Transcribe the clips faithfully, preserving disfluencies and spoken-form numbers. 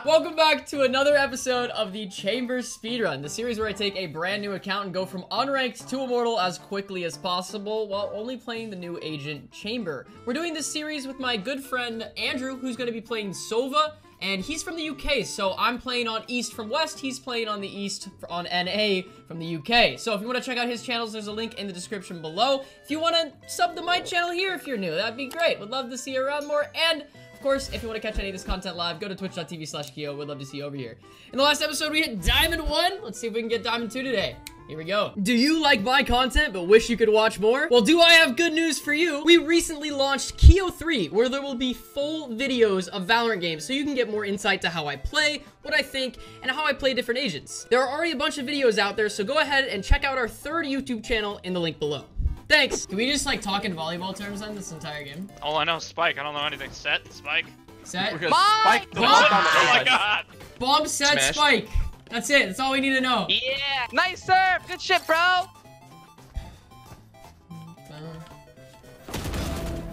up? Welcome back to another episode of the Chamber Speedrun, the series where I take a brand new account and go from unranked to immortal as quickly as possible while only playing the new agent Chamber. We're doing this series with my good friend Andrew, who's going to be playing Sova, and he's from the U K, so I'm playing on East from West, he's playing on the East on N A from the U K. So if you want to check out his channels, there's a link in the description below. If you want to sub to my channel here if you're new, that'd be great. Would love to see you around more. And of course, if you want to catch any of this content live, go to twitch.tv slash Keeoh. We'd love to see you over here. In the last episode, we hit Diamond one. Let's see if we can get Diamond two today. Here we go. Do you like my content but wish you could watch more? Well, do I have good news for you? We recently launched Keeoh three, where there will be full videos of Valorant games, so you can get more insight to how I play, what I think, and how I play different agents. There are already a bunch of videos out there, so go ahead and check out our third YouTube channel in the link below. Thanks! Can we just, like, talk in volleyball terms then this entire game? All I know is Spike. I don't know anything. Set, Spike. Set. We're gonna spike the bomb. Oh my god! Bomb, set, smash. Spike. That's it. That's all we need to know. Yeah. Nice serve. Good shit, bro.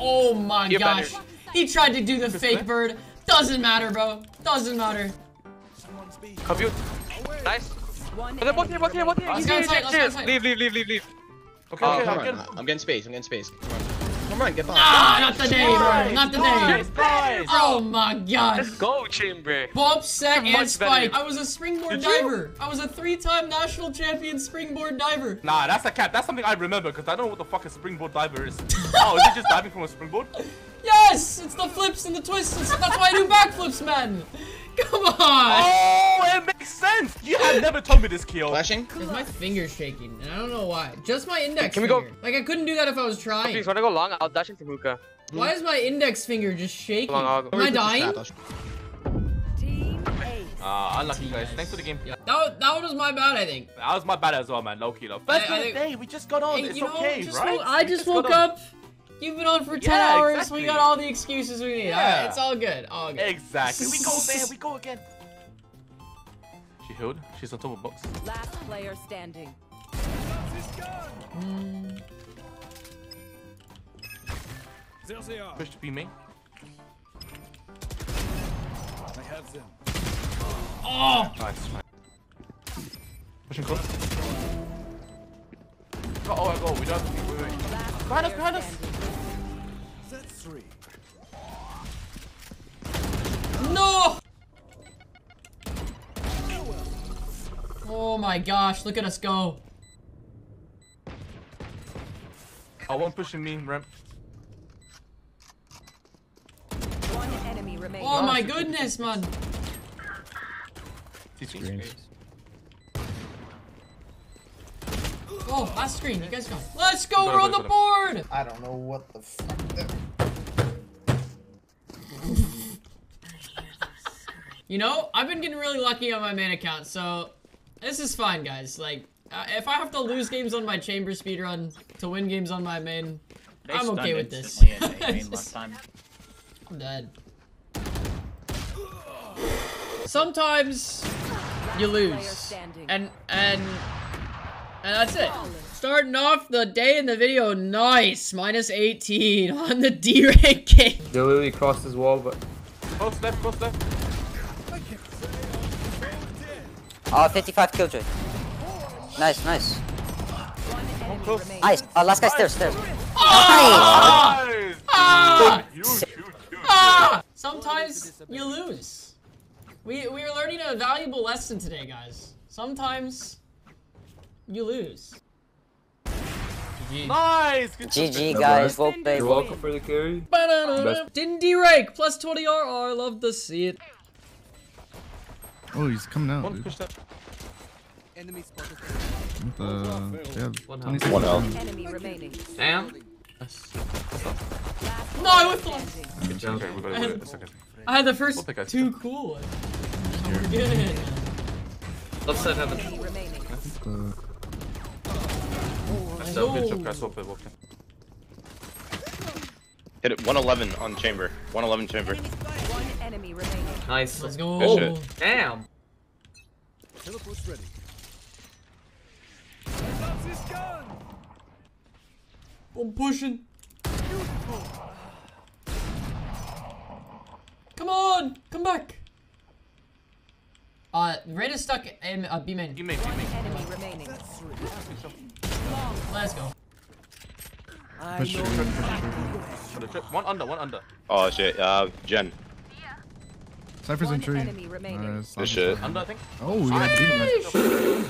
Oh my You're gosh. Better. He tried to do the You're fake better. bird. Doesn't matter, bro. Doesn't matter. Compute. Nice. They're both here. Both here. Both here. Let's go inside. Let's go inside. Leave. Leave. Leave. Leave. Leave. Okay. Oh, okay. I'm getting... I'm getting space. I'm getting space. Come on. Come on. Get behind. Ah, not today, bro. Not today. Nice. Oh my god. Let's go, Chamber. Bump, set, and spike. Better. I was a springboard Did diver. You? I was a three-time national champion springboard diver. Nah, that's a cap. That's something I remember because I don't know what the fuck a springboard diver is. Oh, is it just diving from a springboard? Yes, it's the flips and the twists. It's, that's why I do backflips, man. Come on. Oh, it makes sense. You have never told me this, Keeoh. Flashing? My finger's shaking, and I don't know why. Just my index Can finger. We go? Like, I couldn't do that if I was trying. Please, wanna go long? I'll dash into hookah. Why is my index finger just shaking? Long, Am I dying? Ah, uh, unlucky guys. Thanks for the game. Yeah. That, was, that one was my bad, I think. That was my bad as well, man. Low Keeoh. First I, I think, day, we just got on. Hey, it's you know, okay, just right? I just, just woke up. You've been on for ten yeah, hours, exactly. We got all the excuses we need. Yeah. Alright, it's all good. All good. Exactly. We go there, we go again. She healed. She's on top of box. Last player standing. Mm. There they are. Push to be me. I have them. Oh! Nice. Pushing close. Oh, oh, I go. We don't have to be waiting. Behind us, behind us! That's three. No! Oh my gosh, look at us go. I won't push me, ramp. One enemy remains. Oh my goodness, man. Oh, last screen. You guys go. Let's go. We're on the board. I don't know what the fuck. You know, I've been getting really lucky on my main account, so this is fine, guys. Like, uh, if I have to lose games on my Chamber speedrun to win games on my main, they I'm okay with this. Just, I'm dead. Sometimes you lose, and and. And that's it. Starting off the day in the video, nice. minus eighteen on the D rank game. They literally crossed his wall, but... Close left, close left. Oh, fifty-five Killjoy. Nice, nice. Nice. Oh, last guy stairs, stairs. Oh! Nice! Ah! Ah! Sometimes you lose. We, we are learning a valuable lesson today, guys. Sometimes... you lose. G G. Nice! Good G G, job. Guys. Well played. You're welcome for the carry. Didn't D rank. plus twenty R R. Love to see it. Oh, he's coming out. One push up. Enemy spotted. What the? Yeah. One out. Enemy remaining. Damn. No, I was lost. Okay, we gotta do it. It's okay. I had the first we'll two cool ones. Oh, we're good. Let's set heaven. Uh, No. Hit it one eleven on chamber. one eleven chamber. One enemy remaining. Nice. Let's go. Oh, damn. Teleport's ready. I'm pushing. Come on. Come back. Uh, Reina's stuck in uh, B main. You make, you make. Enemy remaining. Let's go. For sure, for sure. One under, one under. Oh shit, uh, Jen. Cypher's in tree. Nice. Good shit. Under, I think. Oh, yeah.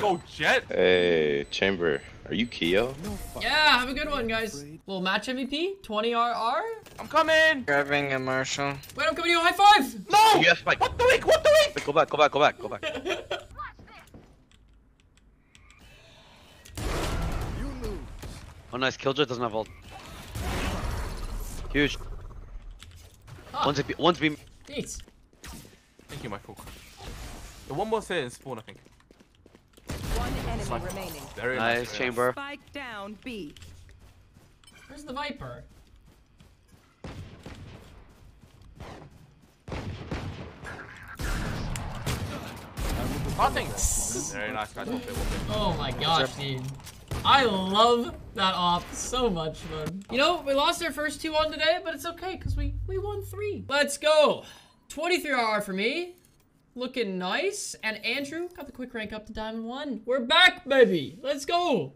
Go, Jet. Hey, Chamber. Are you Keeoh? Yeah, have a good one, guys. Little match M V P, twenty R R. I'm coming. Grabbing a Marshall. Wait, I'm coming to you. High five. No. Yes, Mike. What the week? What the week? Wait, go back. Go back. Go back. Go back. Oh, nice. Killjoy doesn't have ult. Huge. Huh. One's be. One's be. Neat. Thank you, Michael. The one more thing is spawn, I think. One enemy Cypher. Remaining. Very nice, nice Chamber. Spike down B. Where's the Viper? Nothing. Very nice, guys. One bit, one bit. Oh my gosh, dude. I love that op so much, man. You know, we lost our first two one today, but it's okay because we we won three. Let's go. twenty-three R R for me. Looking nice. And Andrew got the quick rank up to Diamond one. We're back, baby. Let's go.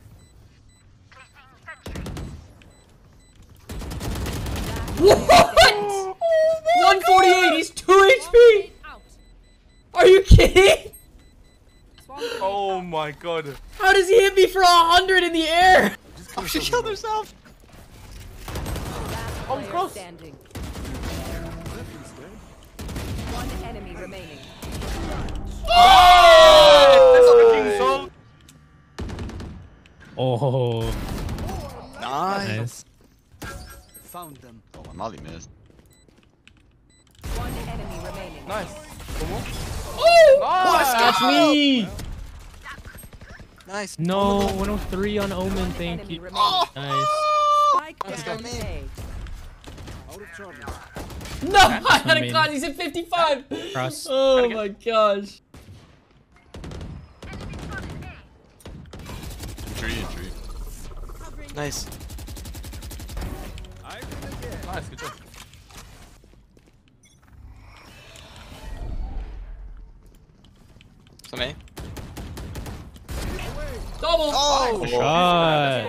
What? Oh one forty-eight. He's two H P. Are you kidding? Oh my god. How does he hit me for one hundred in the air? Oh, she killed himself. Oh, I'm close. One enemy remaining. Oh! Oh! Nice. Found them. Oh, my molly missed. One enemy remaining. Nice. Oh! Nice. That's me. Nice. No, one oh three on Omen. Thank you. Oh. Nice. Let's go, man. Out of trouble. No, I had a class. He's at fifty-five. Cross. Oh my gosh. Tree, tree. Nice. Nice, good job. Some A. Double. Oh, oh. Shot. Oh.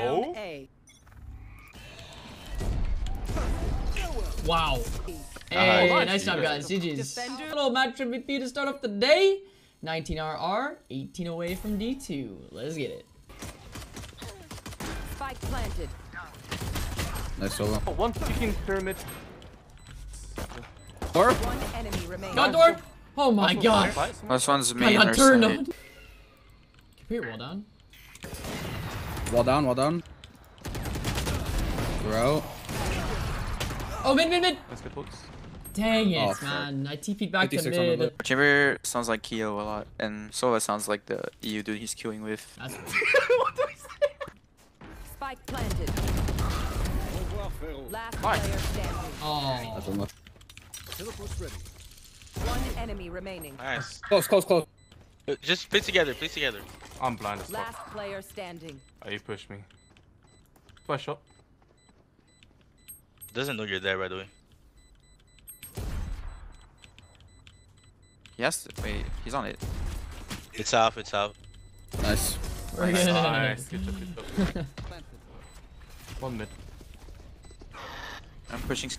Wow. Hey, nice, nice job, guys. G G's. A little match M V P to start off the day. nineteen R R, eighteen away from D two. Let's get it. Spike planted. Nice solo. Oh, one freaking pyramid. Door. One enemy remaining. Got door. Oh my god. This one's me. I got turned on. Computer wall down. Wall down, wall down. Bro. Oh, mid, mid, mid! Dang it, oh, man. I T P'd back to mid. Chamber sounds like Keeoh a lot, and Sova sounds like the E U dude he's queuing with. That's what do we say? Spike planted. Last player standing. Oh. One enemy remaining. Nice. Close, close, close. Just play together, play together. I'm blind as fuck. Last player standing. Oh, you pushed me. Flash shot. Doesn't know you're there, by the way. Yes, wait, he's on it. It's out, it's out. Nice. Nice. Nice. Good job, good job. One mid. I'm pushing.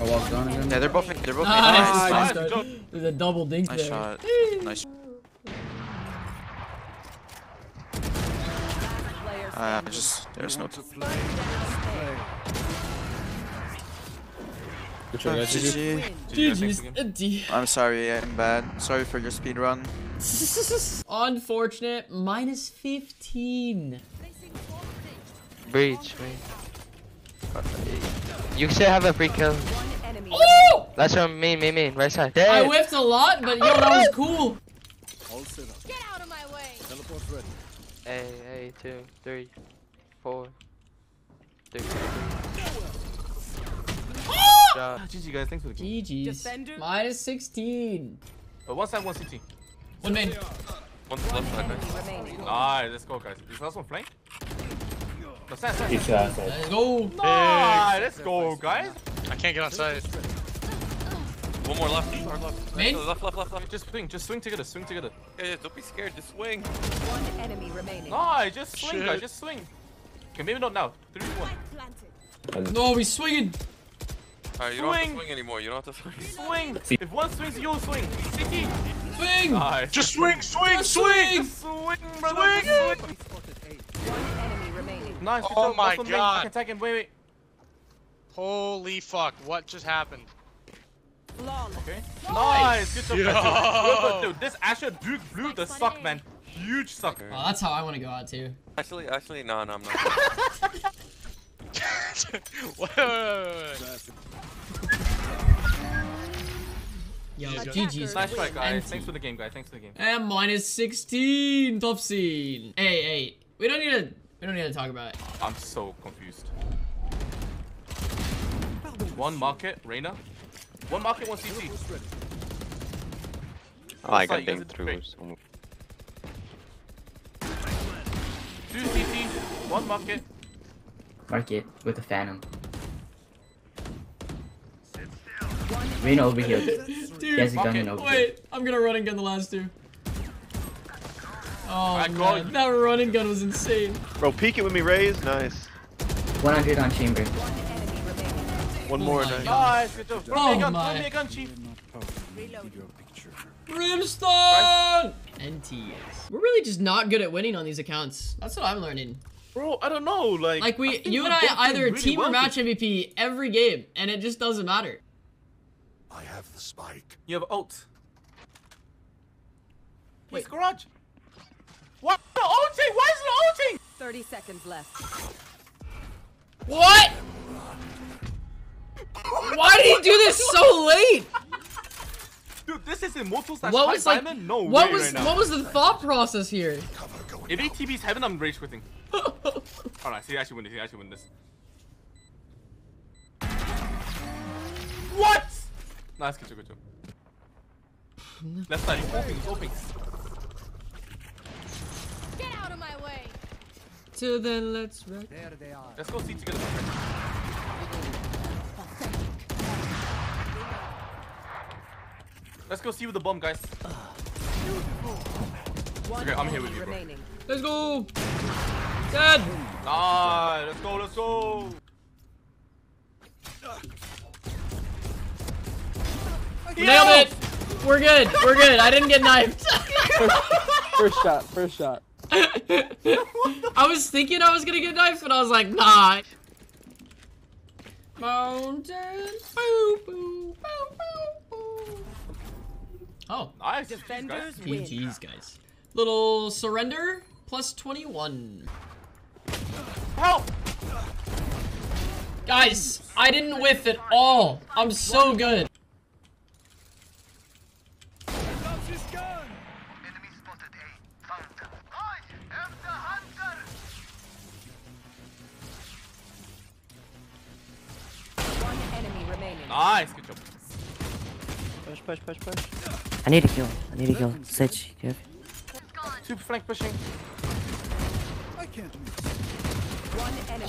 I walked down again. Yeah, they're both in. They're both in. Nice. Nice. Nice. Nice. There's a double dink nice there. Shot. Nice shot. Uh, just, there's no... G G. I'm sorry, I'm bad. Sorry for your speedrun. Unfortunate, minus fifteen. Breach, wait. You should have a free kill. Oh! That's from me, me, me, right side. Dead. I whiffed a lot, but yo, that was cool. Get out of my way! Teleport ready. Hey, hey, two, three, four, three. Oh! G G guys, thanks for the game. G G's. Minus sixteen. But one side, one C T. One main. One left side, guys. Nice, let's go, guys. Is last one flank? No, stand, stand. stand. Let's go. Nice, let's go, guys. I can't get on side. One more left, hard left. Main? Left, left, left, left. Just swing, just swing together, swing together. Yeah, yeah, don't be scared, just swing. One enemy remaining. No, just swing, Shit. guys, just swing. Okay, maybe not now. Three, one. No, we're swinging. Alright, you swing. don't have to swing anymore. You don't have to swing. Swing. If one swings, you'll swing. Sticky. Swing. Nice. Just swing, swing, just swing. Just swing, brother. Swing. swing. One enemy remaining. Nice. Oh my That's god. I can attack him. Wait, wait. Holy fuck! What just happened? Okay. Nice. Good job, Yo. Good job, dude. This Asher Duke blew the suck, man. Huge sucker. Oh, that's how I want to go out too. Actually, actually, no, no, I'm not. wait, wait, wait, wait. Yo, G G's. Nice try, guys. Empty. Thanks for the game, guys. Thanks for the game. And minus sixteen, top scene. Hey, hey, we don't need to. We don't need to talk about it. I'm so confused. One market, Reina. One market, one C C. Oh, I got dinged through. So... Two C T, one market. Market with a phantom. Reina over here. Dude, he gun over wait, here. I'm gonna run and gun the last two. Oh, I man. That run and gun was insane. Bro, peek it with me, Raze. Nice. one hundred on chamber. One more. Oh nice. Nice, good job. Throw oh me a gun, my. throw me a gun, Chief. Brimstone! N T S. We're really just not good at winning on these accounts. That's what I'm learning. Bro, I don't know. Like, like we, you and I either really team or match it. M V P every game, and it just doesn't matter. I have the spike. You have ult. Wait, He's garage. What? The ulting? Why is it ulting? thirty seconds left. What? Why did he do this so late? Dude, this is immortal slash what was like, no What was right what was the thought process here? If A T B's heaven, I'm rage quitting. Alright, so he actually win this, he actually win this. What? Nice, good job, good job. Left side, he's open, he's open. Get out of my way. Till then, let's wreck. There they are. Let's go see together. Let's go see with the bomb, guys. Okay, I'm here with you, bro. Let's go! Dead! Nice! Let's go, let's go! Nailed it! We're good, we're good. I didn't get knifed. first, first shot, first shot. I was thinking I was gonna get knifed, but I was like, nah. Mountain. Boo, boo, boo, boo, boo. Oh, nice. Defenders win. G G's, guys. Little surrender plus twenty-one. Help! Guys, I didn't whiff at all. I'm so good. One enemy remaining. Nice, good job. Push, push, push, push. I need a kill. I need a kill. Sage, good. Super flank pushing. I can't do this.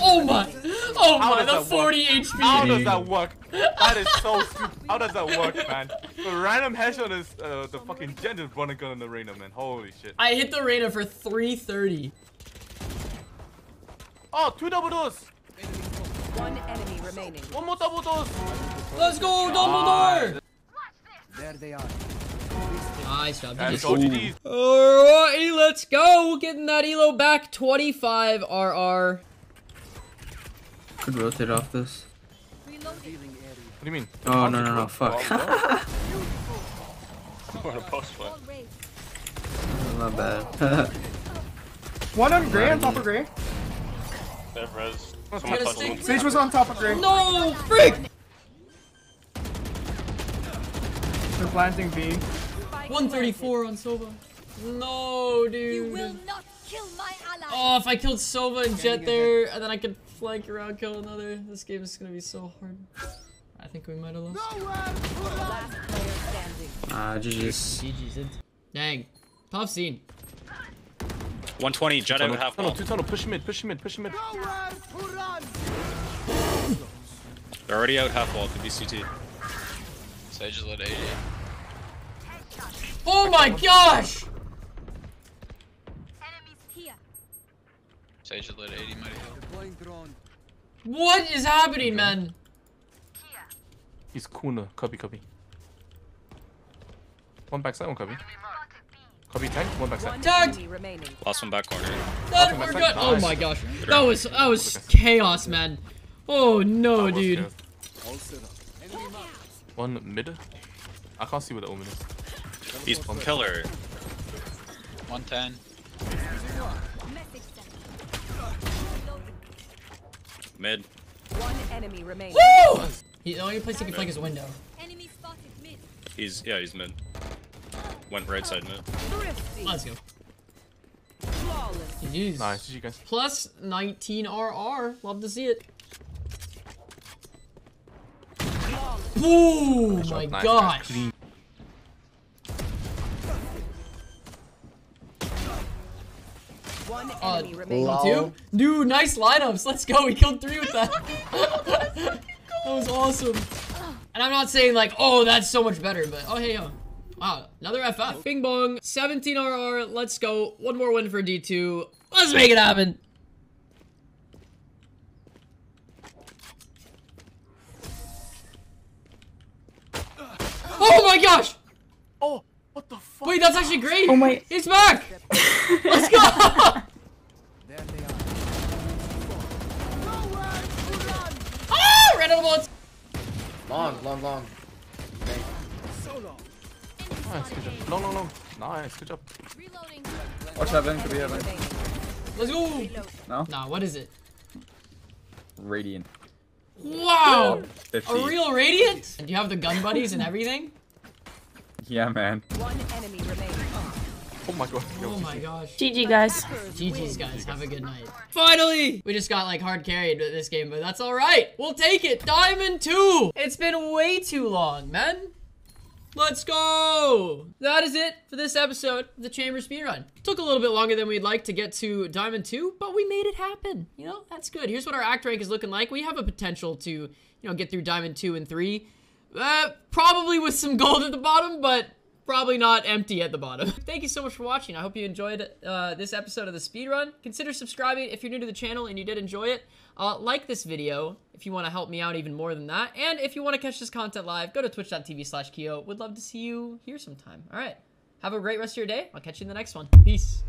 Oh my! Oh my! The forty H P. How does that work? That is so stupid. How does that work, man? The random headshot is uh, the fucking Jet is running gun on the Reina, man. Holy shit! I hit the Reina for three thirty. Oh, two double doors. One enemy remaining. One more double doors. Let's go, double door. There they are. Nice job. Alrighty, let's go. Getting that elo back. twenty-five R R. Could rotate off this. What do you mean? Oh, no, no, no. Fuck. We're on a post fight. Not bad. One on gray, on top of gray. Sage was on top of gray. No, freak! They're planting B. one thirty-four on Sova. No, dude. You will not kill my ally. Oh, if I killed Sova and Jet there, and then I could flank around, kill another. This game is gonna be so hard. I think we might have lost. Ah, G G's. G G's in. Dang. Tough scene. one twenty, Jet out half tunnel. Two tunnel, push mid, push mid, push mid. They're already out half wall, could be C T. Sage is at eighty. Oh my gosh! Sage is at eighty, might help. What is happening, man? He's Kuna. Copy, copy. One backside, one copy. Copy tank, one backside. Tagged! Last one back corner. That one back nice. Oh my gosh. That was, that was chaos, man. Oh no, dude. Chaos. One mid. I can't see where the Omen is. He's one pillar. one ten. Mid. One enemy remaining. Woo! He, the only place he can flank is window. Enemy spotted mid. He's, yeah, he's mid. Went right side mid. Let's go. Jeez. Nice, you guys. Plus nineteen R R. Love to see it. Oh my nice gosh! Guys. One enemy uh, remaining. Two? Dude, nice lineups. Let's go. We killed three with that. That was awesome. And I'm not saying like, oh, that's so much better, but oh hey yo, wow, another F F. Bing bong. seventeen R R. Let's go. One more win for D two. Let's make it happen. Oh my gosh! Oh, what the fuck? Wait, that's actually great! Oh my... He's back! Let's go! There they are. Oh! Ran out of bullets! Long, long, long. Okay. So long. Nice, good job. Long, long, long. Nice, good job. Reloading. Watch heaven, could be heaven. Let's go! No? Nah, what is it? Radiant. Wow! fifty. A real Radiant? Do you have the gun buddies and everything? Yeah, man. One enemy remaining. Oh my god. Oh my gosh. G G, guys. G G's, guys. Have a good night. Finally! We just got, like, hard carried with this game, but that's alright. We'll take it. Diamond two! It's been way too long, man. Let's go! That is it for this episode of the Chamber Speedrun. Took a little bit longer than we'd like to get to Diamond two, but we made it happen. You know, that's good. Here's what our act rank is looking like. We have a potential to, you know, get through Diamond two and three. Uh, probably with some gold at the bottom, but probably not empty at the bottom. Thank you so much for watching. I hope you enjoyed uh, this episode of the Speedrun. Consider subscribing if you're new to the channel and you did enjoy it. Uh, like this video if you want to help me out even more than that. And if you want to catch this content live, go to twitch dot T V slash Keeoh. Would love to see you here sometime. All right. Have a great rest of your day. I'll catch you in the next one. Peace.